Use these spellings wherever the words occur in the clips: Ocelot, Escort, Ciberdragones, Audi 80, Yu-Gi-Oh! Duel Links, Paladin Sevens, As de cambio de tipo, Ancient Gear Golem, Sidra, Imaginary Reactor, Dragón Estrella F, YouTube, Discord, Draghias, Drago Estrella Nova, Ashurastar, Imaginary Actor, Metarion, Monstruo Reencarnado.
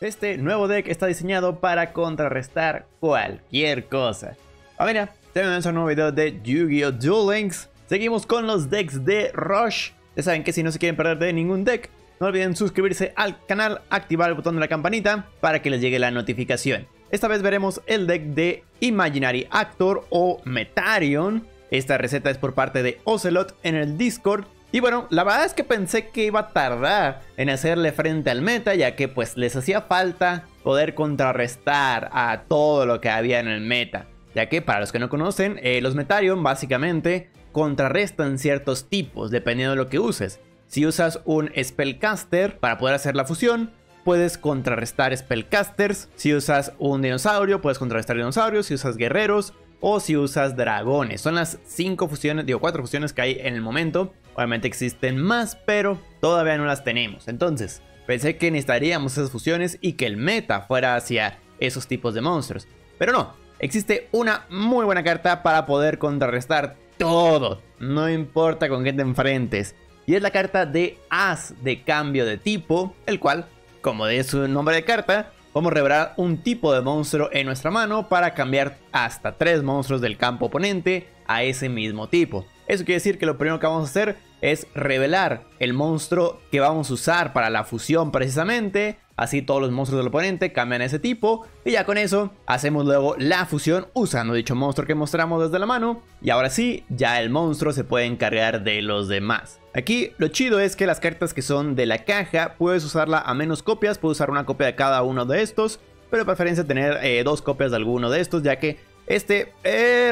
Este nuevo deck está diseñado para contrarrestar cualquier cosa. Ah, mira, tenemos un nuevo video de Yu-Gi-Oh! Duel Links. Seguimos con los decks de Rush. Ya saben que si no se quieren perder de ningún deck, no olviden suscribirse al canal, activar el botón de la campanita para que les llegue la notificación. Esta vez veremos el deck de Imaginary Actor o Metarion. Esta receta es por parte de Ocelot en el Discord. Y bueno, la verdad es que pensé que iba a tardar en hacerle frente al meta, ya que pues les hacía falta poder contrarrestar a todo lo que había en el meta. Ya que para los que no conocen, los Metarion básicamente contrarrestan ciertos tipos dependiendo de lo que uses. Si usas un Spellcaster para poder hacer la fusión, puedes contrarrestar Spellcasters. Si usas un dinosaurio, puedes contrarrestar dinosaurios. Si usas guerreros o si usas dragones. Son las 5 fusiones, digo 4 fusiones que hay en el momento. Obviamente existen más, pero todavía no las tenemos. Entonces, pensé que necesitaríamos esas fusiones y que el meta fuera hacia esos tipos de monstruos. Pero no, existe una muy buena carta para poder contrarrestar todo. No importa con qué te enfrentes. Y es la carta de As de cambio de tipo, el cual, como de su nombre de carta, vamos a revelar un tipo de monstruo en nuestra mano para cambiar hasta 3 monstruos del campo oponente a ese mismo tipo. Eso quiere decir que lo primero que vamos a hacer es revelar el monstruo que vamos a usar para la fusión precisamente. Así todos los monstruos del oponente cambian ese tipo. Y ya con eso hacemos luego la fusión usando dicho monstruo que mostramos desde la mano. Y ahora sí, ya el monstruo se puede encargar de los demás. Aquí lo chido es que las cartas que son de la caja puedes usarla a menos copias. Puedes usar una copia de cada uno de estos, pero de preferencia tener 2 copias de alguno de estos, ya que este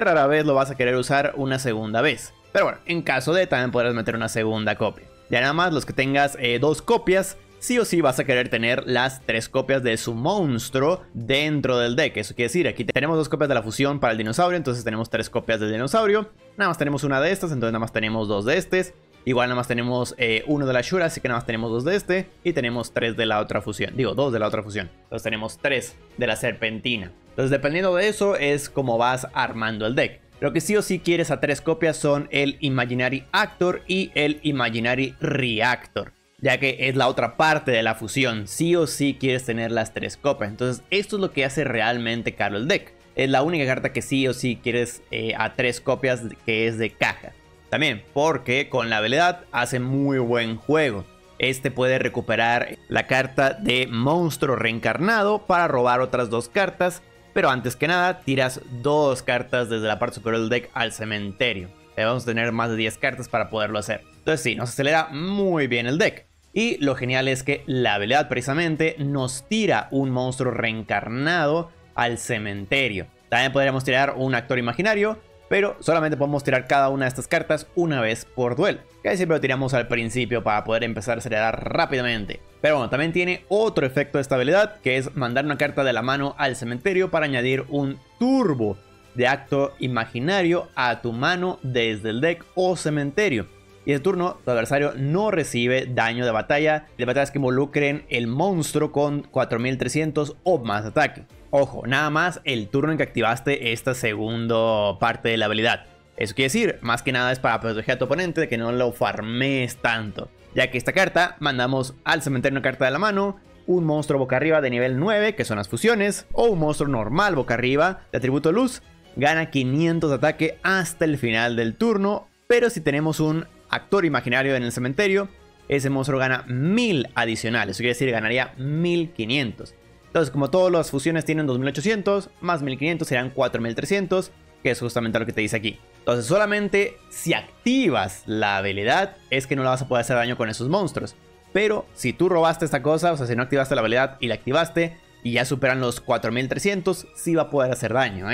rara vez lo vas a querer usar una segunda vez. Pero bueno, en caso de, también podrás meter una segunda copia. Ya nada más los que tengas 2 copias, sí o sí vas a querer tener las 3 copias de su monstruo dentro del deck. Eso quiere decir, aquí tenemos 2 copias de la fusión para el dinosaurio, entonces tenemos 3 copias del dinosaurio. Nada más tenemos una de estas, entonces nada más tenemos 2 de este. Igual nada más tenemos 1 de la Ashura, así que nada más tenemos 2 de este. Y tenemos 3 de la otra fusión, digo 2 de la otra fusión. Entonces tenemos 3 de la serpentina. Entonces dependiendo de eso es como vas armando el deck. Lo que sí o sí quieres a 3 copias son el Imaginary Actor y el Imaginary Reactor, ya que es la otra parte de la fusión. Sí o sí quieres tener las 3 copias. Entonces esto es lo que hace realmente caro el deck. Es la única carta que sí o sí quieres a 3 copias, que es de caja. También porque con la habilidad hace muy buen juego. Este puede recuperar la carta de Monstruo Reencarnado para robar otras 2 cartas. Pero antes que nada, tiras 2 cartas desde la parte superior del deck al cementerio. Vamos a tener más de 10 cartas para poderlo hacer. Entonces sí, nos acelera muy bien el deck. Y lo genial es que la habilidad precisamente nos tira un monstruo reencarnado al cementerio. También podríamos tirar un actor imaginario, pero solamente podemos tirar cada una de estas cartas una vez por duelo. Que siempre lo tiramos al principio para poder empezar a acelerar rápidamente. Pero bueno, también tiene otro efecto de esta habilidad, que es mandar una carta de la mano al cementerio para añadir un turbo de acto imaginario a tu mano desde el deck o cementerio. Y de turno, tu adversario no recibe daño de batalla de batallas que involucren el monstruo con 4300 o más de ataque. Ojo, nada más el turno en que activaste esta segunda parte de la habilidad. Eso quiere decir, más que nada es para proteger a tu oponente de que no lo farmees tanto. Ya que esta carta, mandamos al cementerio una carta de la mano, un monstruo boca arriba de nivel 9, que son las fusiones, o un monstruo normal boca arriba de atributo luz, gana 500 de ataque hasta el final del turno. Pero si tenemos un actor imaginario en el cementerio, ese monstruo gana 1000 adicionales, eso quiere decir ganaría 1500. Entonces, como todas las fusiones tienen 2800, más 1500 serán 4300, que es justamente lo que te dice aquí. Entonces solamente si activas la habilidad es que no la vas a poder hacer daño con esos monstruos. Pero si tú robaste esta cosa, o sea, si no activaste la habilidad y la activaste y ya superan los 4300, sí va a poder hacer daño,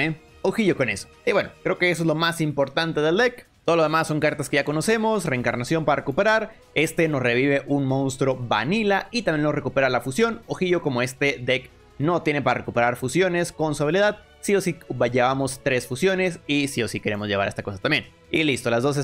Ojillo con eso. Y bueno, creo que eso es lo más importante del deck. Todo lo demás son cartas que ya conocemos. Reencarnación para recuperar. Este nos revive un monstruo vanilla y también nos recupera la fusión. Ojillo, como este deck no tiene para recuperar fusiones con su habilidad, sí o sí llevamos 3 fusiones y sí o sí queremos llevar esta cosa también. Y listo, las 3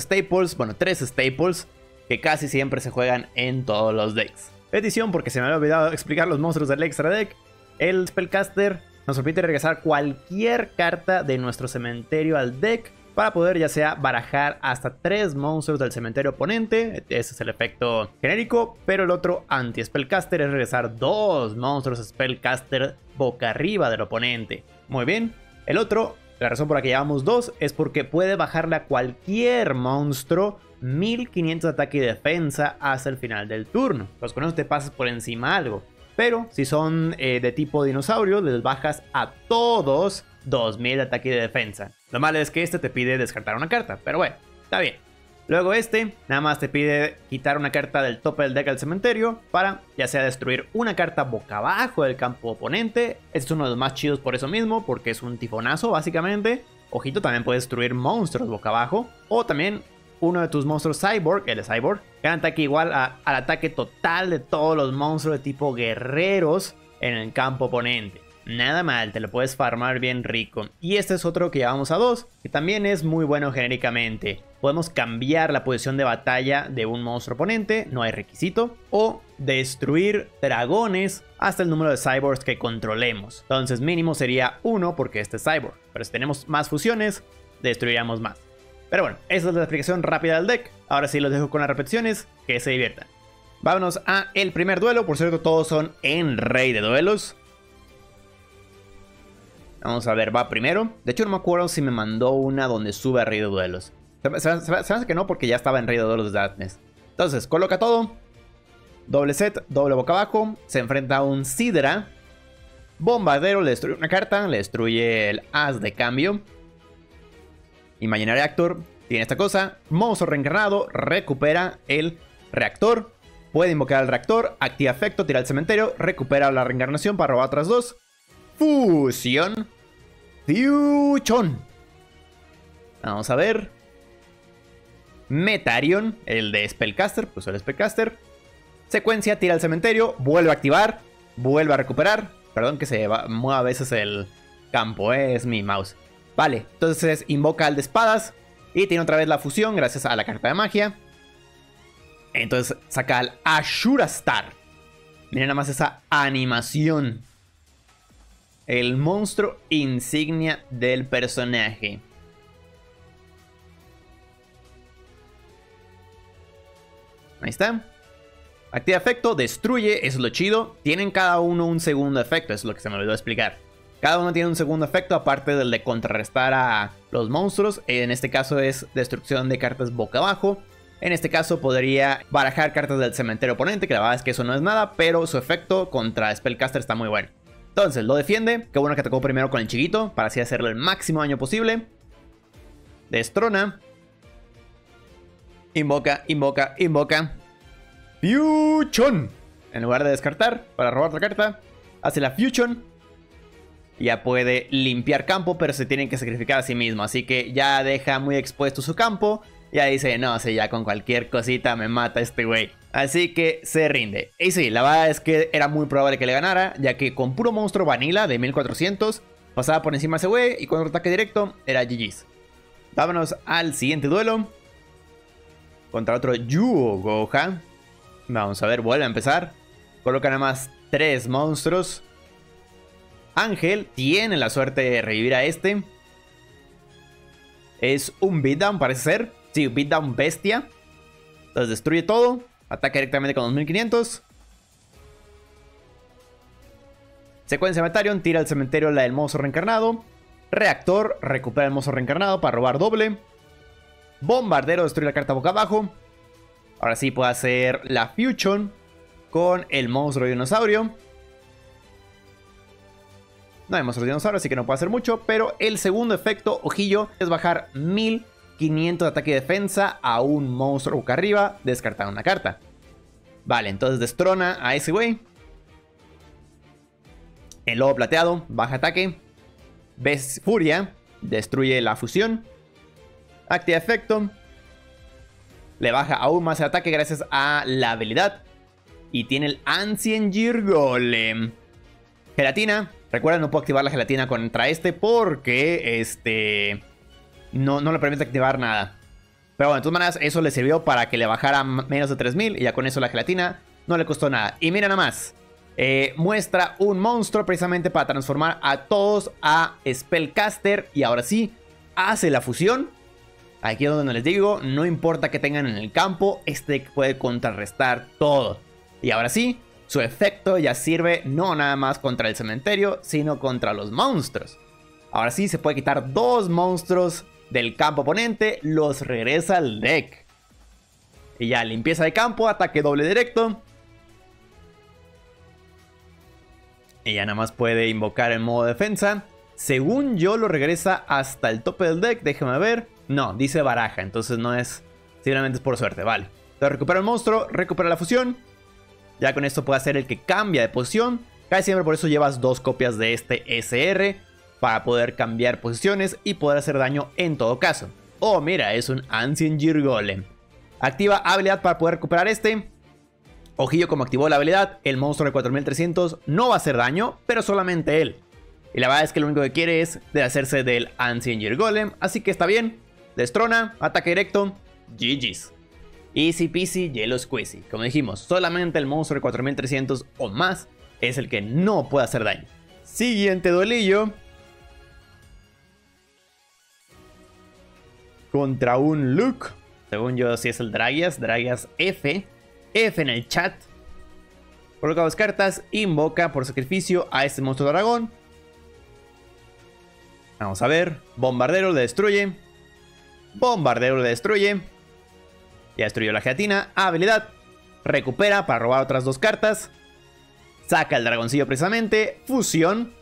staples que casi siempre se juegan en todos los decks. Petición, porque se me había olvidado explicar los monstruos del extra deck. El Spellcaster nos permite regresar cualquier carta de nuestro cementerio al deck para poder ya sea barajar hasta 3 monstruos del cementerio oponente. Ese es el efecto genérico, pero el otro anti-spellcaster es regresar 2 monstruos spellcaster boca arriba del oponente. Muy bien, el otro, la razón por la que llevamos 2 es porque puede bajarle a cualquier monstruo 1500 ataque y defensa hasta el final del turno. Pues con eso te pasas por encima algo. Pero si son de tipo dinosaurio, les bajas a todos 2000 de ataque y de defensa. Lo malo es que este te pide descartar una carta, pero bueno, está bien. Luego este nada más te pide quitar una carta del tope del deck del cementerio para ya sea destruir una carta boca abajo del campo oponente. Este es uno de los más chidos por eso mismo, porque es un tifonazo básicamente. Ojito, también puedes destruir monstruos boca abajo, o también uno de tus monstruos cyborg, el de cyborg, gana ataque igual al ataque total de todos los monstruos de tipo guerreros en el campo oponente. Nada mal, te lo puedes farmar bien rico. Y este es otro que llevamos a 2, que también es muy bueno genéricamente. Podemos cambiar la posición de batalla de un monstruo oponente, no hay requisito, o destruir dragones hasta el número de cyborgs que controlemos. Entonces mínimo sería 1 porque este es cyborg, pero si tenemos más fusiones, destruiríamos más. Pero bueno, esa es la explicación rápida del deck. Ahora sí los dejo con las repeticiones, que se diviertan. Vámonos a el primer duelo. Por cierto, todos son en Rey de Duelos. Vamos a ver, va primero. De hecho no me acuerdo si me mandó una donde sube a Rey de Duelos. Se hace que no, porque ya estaba en Rey de Duelos desde antes. Entonces, coloca todo. Doble set, doble boca abajo. Se enfrenta a un Sidra. Bombardero, le destruye una carta. Le destruye el As de cambio. Imaginary Actor tiene esta cosa. Monstruo Reencarnado recupera el reactor. Puede invocar al reactor. Activa efecto, tira al cementerio. Recupera la reencarnación para robar otras 2. Fusión. Fusion. Vamos a ver. Metarion, el de Spellcaster. Pues el Spellcaster. Secuencia, tira al cementerio. Vuelve a activar. Vuelve a recuperar. Perdón que se mueva a veces el campo, es mi mouse. Vale, entonces invoca al de espadas y tiene otra vez la fusión gracias a la carta de magia. Entonces saca al Ashurastar. Miren nada más esa animación. El monstruo insignia del personaje. Ahí está. Activa efecto, destruye, eso es lo chido. Tienen cada uno un segundo efecto, eso es lo que se me olvidó explicar. Cada uno tiene un segundo efecto, aparte del de contrarrestar a los monstruos. En este caso es destrucción de cartas boca abajo. En este caso podría barajar cartas del cementerio oponente, que la verdad es que eso no es nada, pero su efecto contra Spellcaster está muy bueno. Entonces, lo defiende. Qué bueno que atacó primero con el chiquito, para así hacerle el máximo daño posible. Destrona. Invoca, invoca, invoca. Fusion. En lugar de descartar, para robar otra carta, hace la Fusion. Ya puede limpiar campo, pero se tienen que sacrificar a sí mismo. Así que ya deja muy expuesto su campo. Ya dice, no sé, ya con cualquier cosita me mata este güey. Así que se rinde. Y sí, la verdad es que era muy probable que le ganara, ya que con puro monstruo vanilla de 1400 pasaba por encima ese güey y con otro ataque directo era GG's. Vámonos al siguiente duelo. Contra otro Yu-Goha. Vamos a ver, vuelve a empezar. Coloca nada más 3 monstruos. Ángel tiene la suerte de revivir a este. Es un beatdown, parece ser. Sí, beatdown bestia. Entonces destruye todo. Ataca directamente con 2500. Secuencia Metarion. Tira al cementerio la del monstruo reencarnado. Reactor. Recupera el monstruo reencarnado para robar doble. Bombardero. Destruye la carta boca abajo. Ahora sí puede hacer la fusion con el monstruo dinosaurio. No hay monstruos dinosaurios, así que no puede hacer mucho. Pero el segundo efecto, ojillo, es bajar 1500 de ataque y defensa a un monstruo boca arriba, descartando una carta. Vale, entonces destrona a ese güey. El lobo plateado, baja ataque. Ves furia, destruye la fusión. Activa efecto. Le baja aún más el ataque gracias a la habilidad. Y tiene el Ancient Gear Golem. Gelatina. Recuerda, no puedo activar la gelatina contra este porque no le permite activar nada. Pero bueno, de todas maneras eso le sirvió para que le bajara menos de 3000 y ya con eso la gelatina no le costó nada. Y mira nada más, muestra un monstruo precisamente para transformar a todos a Spellcaster y ahora sí hace la fusión Aquí es donde les digo, no importa que tengan en el campo, este deck puede contrarrestar todo. Y ahora sí, su efecto ya sirve no nada más contra el cementerio, sino contra los monstruos. Ahora sí, se puede quitar dos monstruos del campo oponente, los regresa al deck. Y ya, limpieza de campo, ataque doble directo. Y ya nada más puede invocar en modo defensa. Según yo lo regresa hasta el tope del deck, déjame ver. No, dice baraja, entonces no es, simplemente es por suerte, vale. Entonces recupera el monstruo, recupera la fusión. Ya con esto puede hacer el que cambia de posición. Casi siempre por eso llevas dos copias de este SR, para poder cambiar posiciones y poder hacer daño en todo caso. Oh, mira, es un Ancient Gear Golem. Activa habilidad para poder recuperar este. Ojillo como activó la habilidad, el monstruo de 4300 no va a hacer daño, pero solamente él. Y la verdad es que lo único que quiere es deshacerse del Ancient Gear Golem, así que está bien. Destrona, ataque directo, GG's. Easy peasy, yellow squeezy. Como dijimos, solamente el monstruo de 4300 o más es el que no puede hacer daño. Siguiente duelillo. Contra un Luke. Según yo, sí es el Draghias. Draghias F. F en el chat. Coloca dos cartas. Invoca por sacrificio a este monstruo dragón. Vamos a ver. Bombardero le destruye. Bombardero le destruye. Ya destruyó la gelatina. Habilidad. Recupera para robar otras dos cartas. Saca el dragoncillo precisamente. Fusión.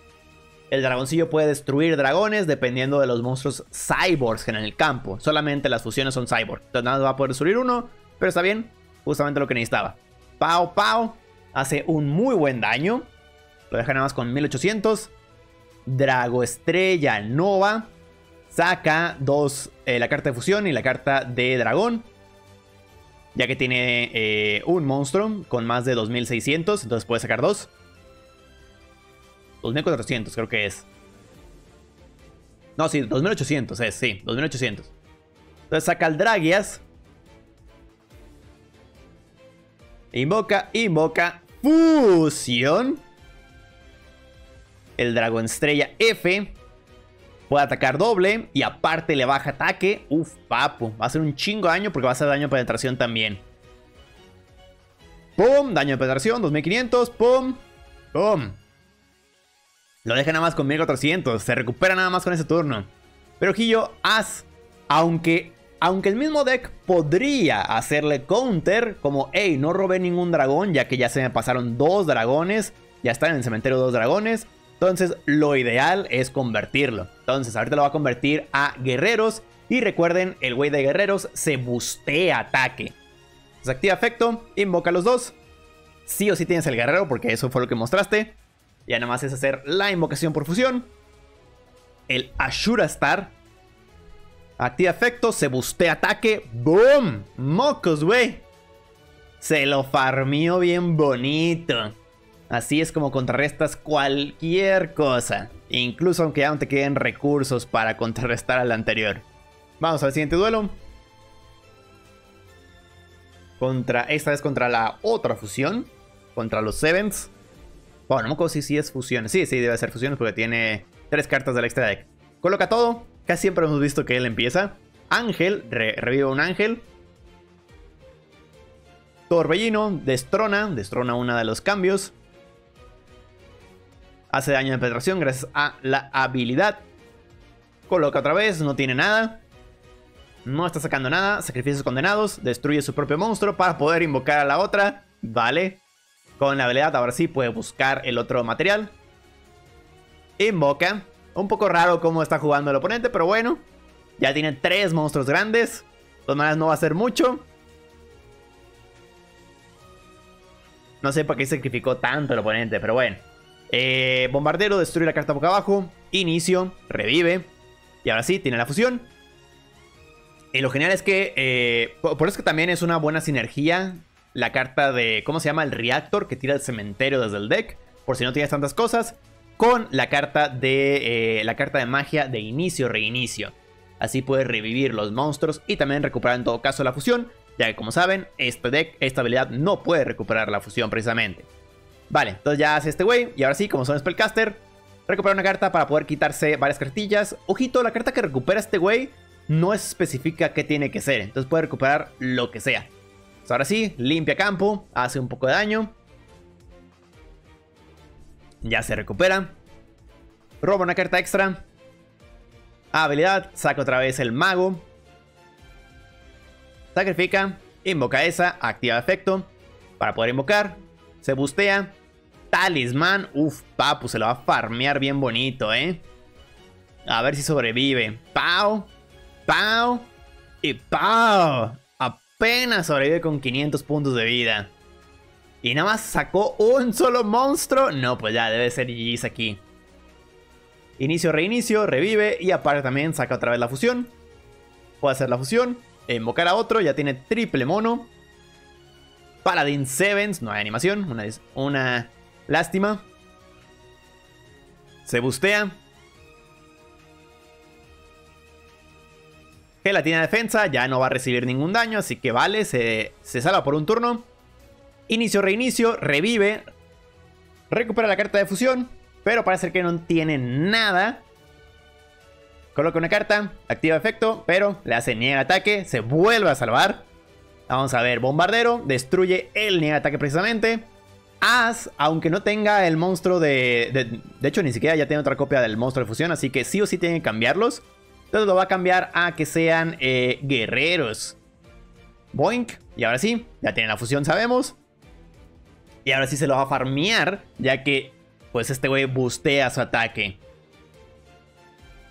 El dragoncillo puede destruir dragones dependiendo de los monstruos cyborgs que en el campo. Solamente las fusiones son cyborg. Entonces nada más va a poder destruir uno, pero está bien. Justamente lo que necesitaba. Pau Pau hace un muy buen daño. Lo deja nada más con 1800. Drago Estrella Nova. Saca dos, la carta de fusión y la carta de dragón. Ya que tiene un monstruo con más de 2600. Entonces puede sacar dos. 2400 creo que es. No, sí, 2800 es, sí, 2800. Entonces saca al Draghias. Invoca, invoca. Fusión. El Dragón Estrella F. Puede atacar doble y aparte le baja ataque. Uf, papu. Va a hacer un chingo de daño porque va a hacer daño de penetración también. Pum, daño de penetración, 2500. Pum, pum. Lo deja nada más con 1400, se recupera nada más con ese turno. Pero ojillo, As, aunque el mismo deck podría hacerle counter, como, hey, no robé ningún dragón, ya que ya se me pasaron dos dragones, ya están en el cementerio dos dragones, entonces lo ideal es convertirlo. Entonces ahorita lo va a convertir a guerreros, y recuerden, el güey de guerreros se bustea ataque. Entonces activa efecto, invoca a los dos, sí o sí tienes el guerrero, porque eso fue lo que mostraste. Ya nada más es hacer la invocación por fusión. El Ashurastar. Activa efecto, se bustea ataque. ¡Boom! ¡Mocos, güey! Se lo farmeó bien bonito. Así es como contrarrestas cualquier cosa. Incluso aunque ya no te queden recursos para contrarrestar al anterior. Vamos al siguiente duelo. Esta vez contra la otra fusión. Contra los Sevens. Bueno, no me acuerdo si sí es fusiones. Sí, sí, debe ser fusiones porque tiene tres cartas del extra deck. Coloca todo. Casi siempre hemos visto que él empieza. Ángel, revive un ángel. Torbellino, destrona uno de los cambios. Hace daño de penetración gracias a la habilidad. Coloca otra vez, no tiene nada. No está sacando nada. Sacrificios condenados, destruye su propio monstruo para poder invocar a la otra. Vale. Con la habilidad ahora sí puede buscar el otro material. Invoca. Un poco raro cómo está jugando el oponente, pero bueno. Ya tiene tres monstruos grandes. De todas maneras no va a hacer mucho. No sé para qué sacrificó tanto el oponente, pero bueno. Bombardero, destruye la carta boca abajo. Inicio, revive. Y ahora sí, tiene la fusión. Y lo genial es que... por eso es que también es una buena sinergia... La carta de, ¿cómo se llama? El Reactor que tira el cementerio desde el deck. Por si no tienes tantas cosas. Con la carta de magia de inicio, reinicio. Así puedes revivir los monstruos y también recuperar en todo caso la fusión. Ya que como saben, este deck, esta habilidad no puede recuperar la fusión precisamente. Vale, entonces ya hace este güey. Y ahora sí, como son Spellcaster, recupera una carta para poder quitarse varias cartillas. Ojito, la carta que recupera este güey no especifica qué tiene que ser, entonces puede recuperar lo que sea. Entonces, ahora sí, limpia campo, hace un poco de daño. Ya se recupera. Roba una carta extra. Habilidad, saca otra vez el mago. Sacrifica, invoca esa, activa efecto. Para poder invocar, se bustea. Talismán, uff, papu, se lo va a farmear bien bonito, A ver si sobrevive. Pau, pau y pau. Apenas sobrevive con 500 puntos de vida. Y nada más sacó un solo monstruo. No, pues ya debe ser GG's aquí. Inicio, reinicio, revive. Y aparte también saca otra vez la fusión. Puede hacer la fusión, invocar a otro. Ya tiene triple mono. Paladin Sevens, no hay animación. Una lástima. Se bustea. Gelatina de defensa, ya no va a recibir ningún daño, así que vale, se salva por un turno. Inicio, reinicio, revive. Recupera la carta de fusión, pero parece que no tiene nada. Coloca una carta, activa efecto, pero le hace niega ataque, se vuelve a salvar. Vamos a ver, bombardero, destruye el niega ataque precisamente. As, aunque no tenga el monstruo de hecho, ni siquiera ya tiene otra copia del monstruo de fusión, así que sí o sí tienen que cambiarlos. Entonces lo va a cambiar a que sean guerreros. Boink. Y ahora sí, ya tienen la fusión, sabemos. Y ahora sí se lo va a farmear, ya que pues este güey bustea su ataque.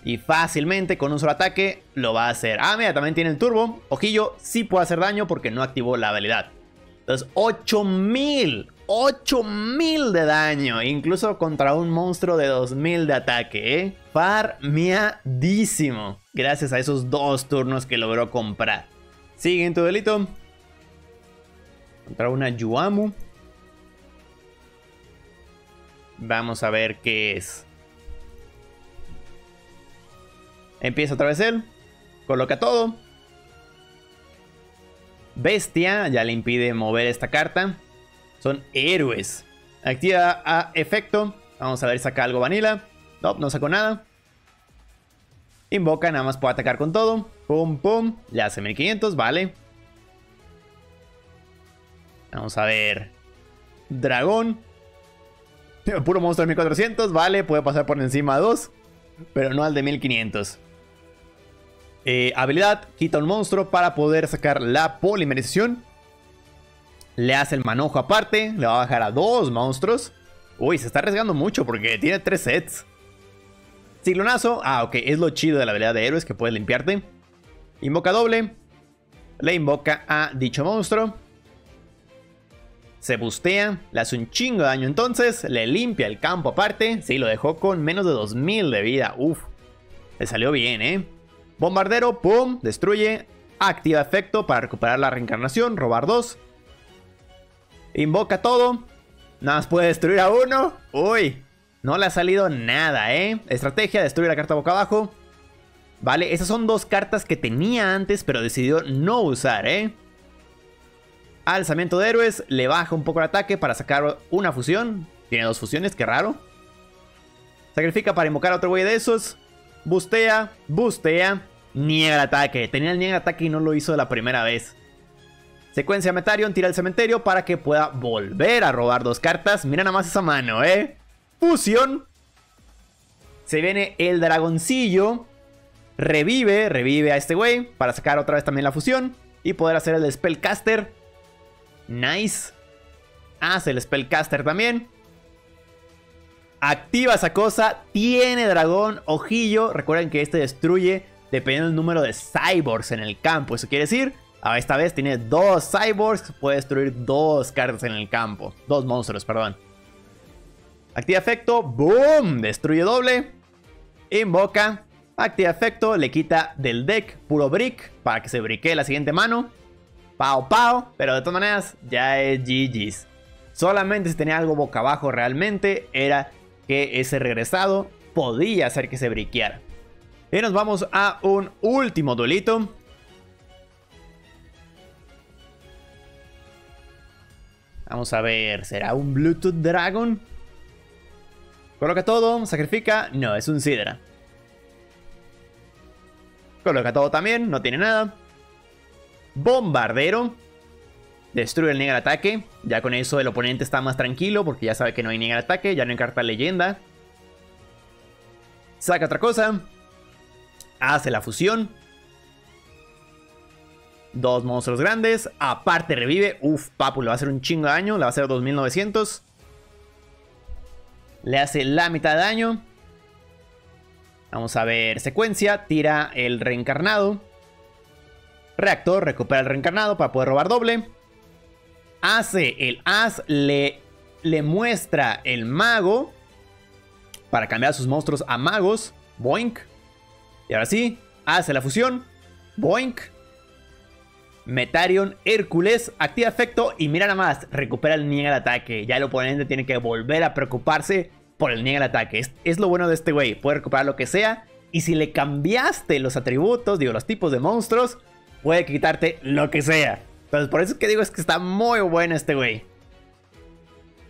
Y fácilmente, con un solo ataque, lo va a hacer. Ah, mira, también tiene el turbo. Ojillo, sí puede hacer daño porque no activó la habilidad. Entonces, 8000. 8000 de daño, incluso contra un monstruo de 2000 de ataque, Farmeadísimo, gracias a esos dos turnos que logró comprar. Siguiente duelito. Contra una Yuamu. Vamos a ver qué es. Empieza otra vez él. Coloca todo. Bestia, ya le impide mover esta carta. Son héroes. Activa a efecto. Vamos a ver si saca algo vanilla. No, no sacó nada. Invoca, nada más puede atacar con todo. Pum, pum. Le hace 1500, vale. Vamos a ver. Dragón. Puro monstruo de 1400, vale. Puede pasar por encima a 2. Pero no al de 1500. Habilidad, quita un monstruo para poder sacar la polimerización. Le hace el manojo aparte. Le va a bajar a 2 monstruos. Uy, se está arriesgando mucho porque tiene 3 sets. Ciclonazo. Ah, ok. Es lo chido de la habilidad de héroes, que puedes limpiarte. Invoca doble. Le invoca a dicho monstruo. Se bustea. Le hace un chingo de daño entonces. Le limpia el campo aparte. Sí, lo dejó con menos de 2000 de vida. Uf. Le salió bien, Bombardero. Pum. Destruye. Activa efecto para recuperar la reencarnación. Robar 2. Invoca todo. Nada más puede destruir a 1. Uy, no le ha salido nada, Estrategia, destruir la carta boca abajo. Vale, esas son dos cartas que tenía antes, pero decidió no usar, Alzamiento de héroes. Le baja un poco el ataque para sacar una fusión. Tiene 2 fusiones, qué raro. Sacrifica para invocar a otro güey de esos. Bustea, bustea. Niega el ataque. Tenía el niega ataque y no lo hizo la primera vez. Secuencia Metarion, tira al cementerio para que pueda volver a robar 2 cartas. Mira nada más esa mano, Fusión. Se viene el dragoncillo. Revive, revive a este güey para sacar otra vez también la fusión. Y poder hacer el Spellcaster. Nice. Hace el Spellcaster también. Activa esa cosa. Tiene dragón, ojillo. Recuerden que este destruye dependiendo del número de cyborgs en el campo. Eso quiere decir... Esta vez tiene 2 cyborgs. Puede destruir 2 cartas en el campo. 2 monstruos, perdón. Activa efecto. ¡Boom! Destruye doble. Invoca. Activa efecto. Le quita del deck puro brick. Para que se briquee la siguiente mano. Pau, pau. Pero de todas maneras, ya es GG's. Solamente si tenía algo boca abajo realmente, era que ese regresado podía hacer que se briqueara. Y nos vamos a un último duelito. Vamos a ver, ¿será un Bluetooth Dragon? Coloca todo, sacrifica. No, es un Sidra. Coloca todo también, no tiene nada. Bombardero. Destruye el Negar Ataque. Ya con eso el oponente está más tranquilo porque ya sabe que no hay Negar Ataque. Ya no encarta Leyenda. Saca otra cosa. Hace la fusión. Dos monstruos grandes. Aparte revive. Uf, papu, le va a hacer un chingo de daño. Le va a hacer 2900. Le hace la mitad de daño. Vamos a ver, secuencia, tira el reencarnado. Reactor, recupera el reencarnado para poder robar doble. Hace el as, le muestra el mago. Para cambiar a sus monstruos a magos. Boink. Y ahora sí, hace la fusión. Boink. Metarion, Hércules, activa efecto y mira nada más, recupera el niega al ataque. Ya el oponente tiene que volver a preocuparse por el niega al ataque. Es lo bueno de este güey. Puede recuperar lo que sea. Y si le cambiaste los atributos, digo, los tipos de monstruos, puede quitarte lo que sea. Entonces, por eso es que digo, es que está muy bueno este güey.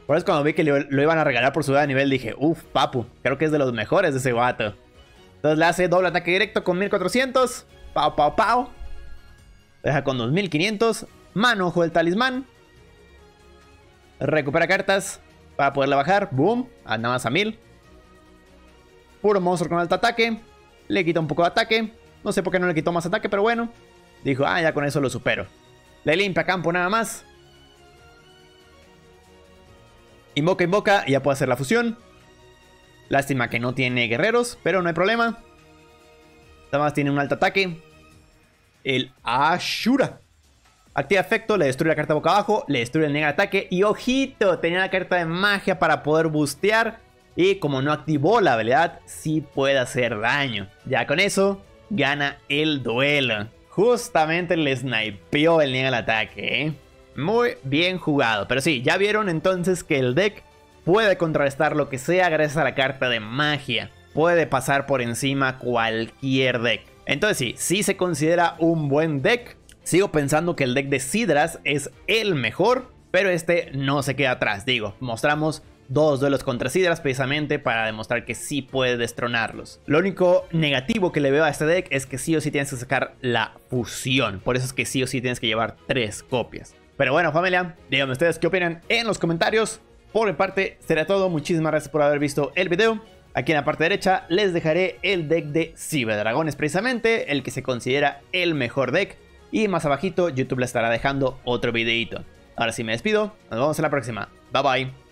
Por eso cuando vi que lo iban a regalar por subida de nivel, dije, uff, papu, creo que es de los mejores de ese vato. Entonces le hace doble ataque directo con 1400. Pau, pau, pau. Deja con 2500. Mano, ojo del talismán. Recupera cartas. Para poderla bajar, boom, nada más a 1000. Puro monstruo con alto ataque. Le quita un poco de ataque. No sé por qué no le quitó más ataque, pero bueno. Dijo, ya con eso lo supero. Le limpia campo nada más. Invoca, invoca y ya puede hacer la fusión. Lástima que no tiene guerreros, pero no hay problema. Nada más tiene un alto ataque. El Ashura. Activa efecto, le destruye la carta boca abajo, le destruye el negar ataque y ¡ojito! Tenía la carta de magia para poder bustear y como no activó la habilidad, sí puede hacer daño. Ya con eso, gana el duelo. Justamente le snipeó el negar ataque, ¿eh? Muy bien jugado. Pero sí, ya vieron entonces que el deck puede contrarrestar lo que sea gracias a la carta de magia. Puede pasar por encima cualquier deck. Entonces sí, sí se considera un buen deck. Sigo pensando que el deck de Sidras es el mejor, pero este no se queda atrás. Digo, mostramos dos duelos contra Sidras precisamente para demostrar que sí puede destronarlos. Lo único negativo que le veo a este deck es que sí o sí tienes que sacar la fusión. Por eso es que sí o sí tienes que llevar 3 copias. Pero bueno, familia, díganme ustedes qué opinan en los comentarios. Por mi parte, será todo. Muchísimas gracias por haber visto el video. Aquí en la parte derecha les dejaré el deck de Ciberdragones, precisamente el que se considera el mejor deck. Y más abajito YouTube le estará dejando otro videito. Ahora sí me despido, nos vemos en la próxima. Bye bye.